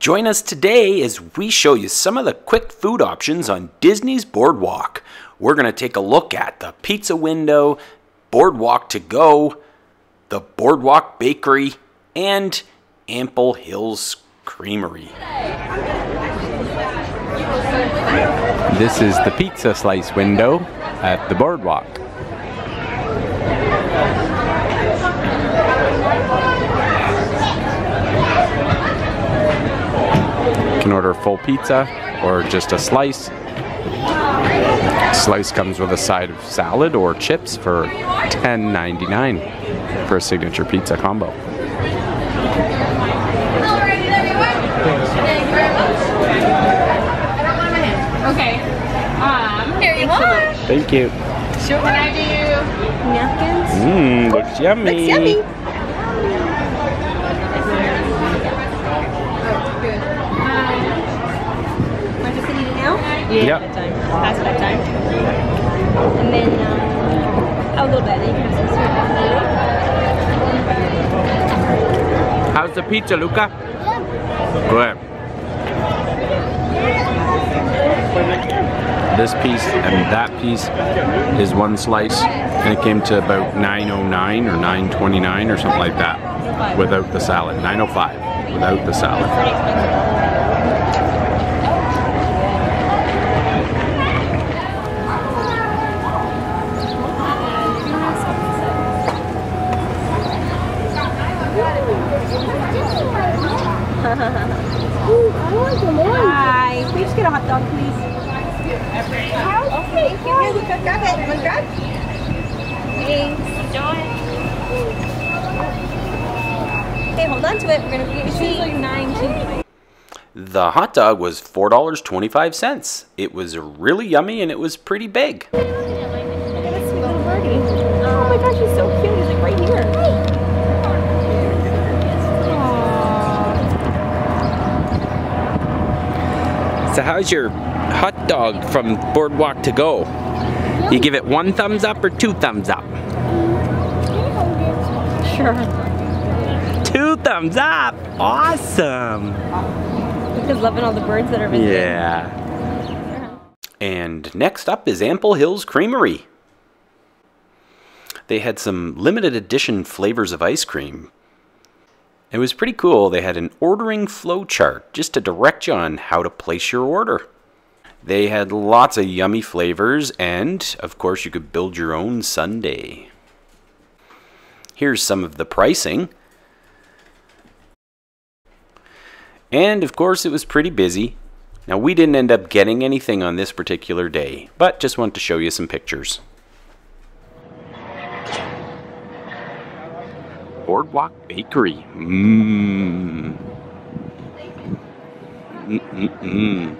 Join us today as we show you some of the quick food options on Disney's Boardwalk. We're going to take a look at the pizza window, Boardwalk to go, the Boardwalk Bakery, and Ample Hills Creamery. This is the pizza slice window at the Boardwalk. You can order full pizza or just a slice. Slice comes with a side of salad or chips for $10.99 for a signature pizza combo. Thank you. Sure, can I do napkins? Mmm, looks yummy. Looks yummy. Oh, good. Am I just gonna eat it now? Yeah. Yep. Past bedtime. And then a little bit. You can have some. How's the pizza, Luca? Good. Good. This piece and that piece is one slice, and it came to about $9.09 or $9.29 or something like that without the salad. $9.05 without the salad. Hi, can we just get a hot dog, please? Okay, here we grab it. Wanna grab? Thanks. Enjoy. Okay, hold on to it. We're gonna get like $9.25. The hot dog was $4.25. It was really yummy and it was pretty big. Look at this sweet little birdie. Oh my gosh, he's so cute. He's like right here. Aww. So how's your hot dog from Boardwalk to go? You give it one thumbs up or two thumbs up? Sure. Two thumbs up! Awesome! Because loving all the birds that are visiting. Yeah. And next up is Ample Hills Creamery. They had some limited edition flavors of ice cream. It was pretty cool. They had an ordering flow chart just to direct you on how to place your order. They had lots of yummy flavors, and of course you could build your own sundae. Here's some of the pricing. And of course it was pretty busy. Now we didn't end up getting anything on this particular day, but just wanted to show you some pictures. Boardwalk Bakery. Mmm. Mm-mm-mm.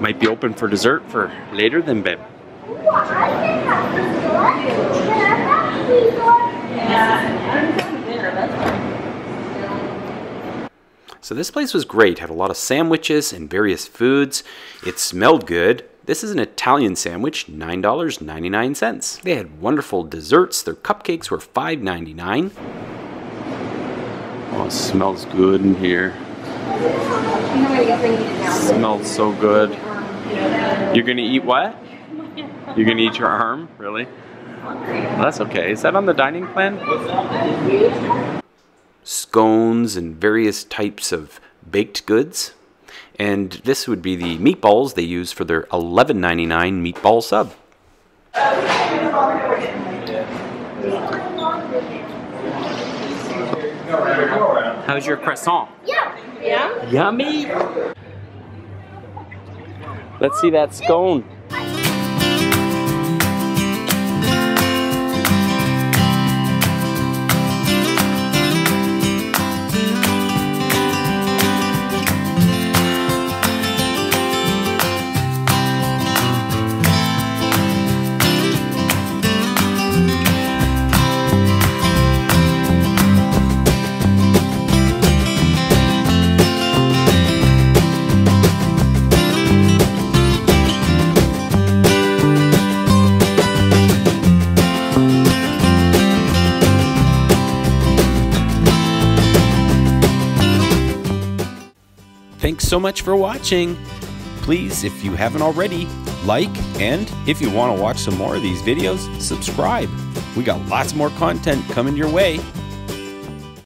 Might be open for dessert for later than babe. So this place was great, had a lot of sandwiches and various foods. It smelled good. This is an Italian sandwich, $9.99. They had wonderful desserts. Their cupcakes were $5.99. Oh, it smells good in here. Smells so good. You're gonna eat what? You're gonna eat your arm? Really? That's okay. Is that on the dining plan? Scones and various types of baked goods. And this would be the meatballs they use for their $11.99 meatball sub. How's your croissant? Yeah. Yummy. Let's see that scone. Thanks so much for watching. Please, if you haven't already, like, and if you want to watch some more of these videos, subscribe. We got lots more content coming your way.